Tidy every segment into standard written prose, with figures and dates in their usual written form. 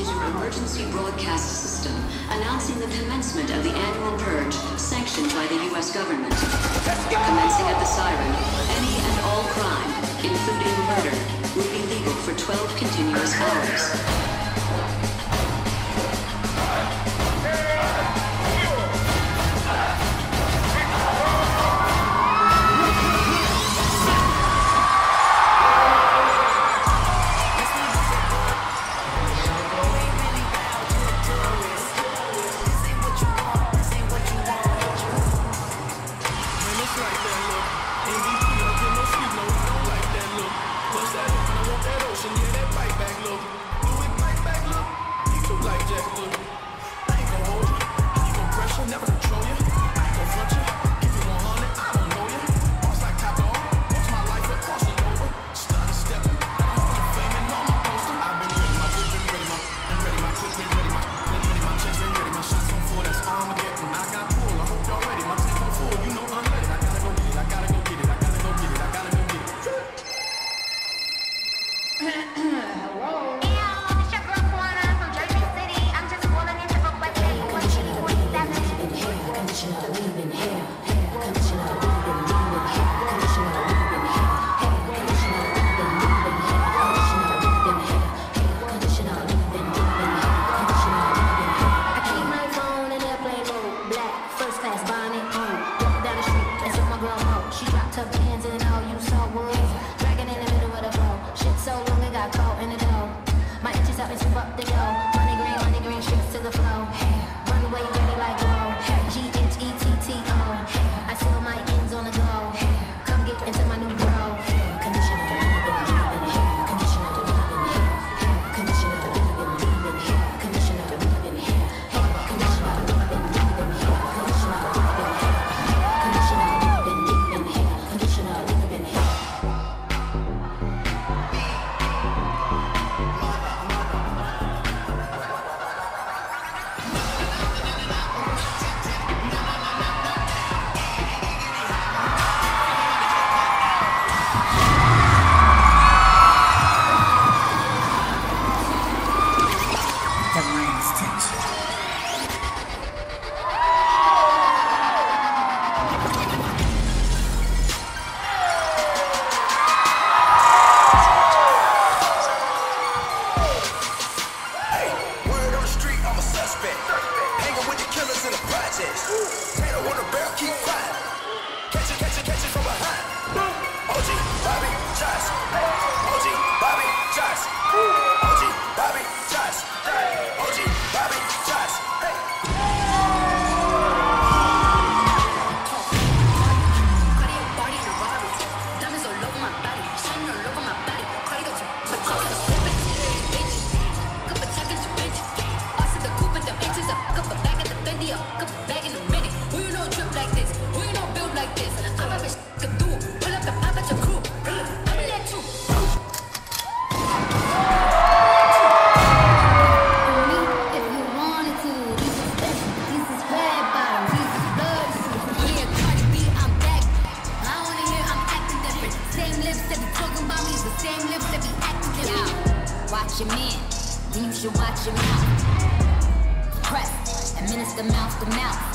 Decision Emergency Broadcast System, announcing the commencement of the annual purge sanctioned by the U.S. government. Commencing at the siren, any and all crime, including murder, will be legal for 12 continuous hours.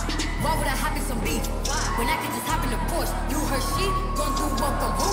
Why would I hop in some beef? Why? When I could just hop in the Porsche, you her she gon' do what the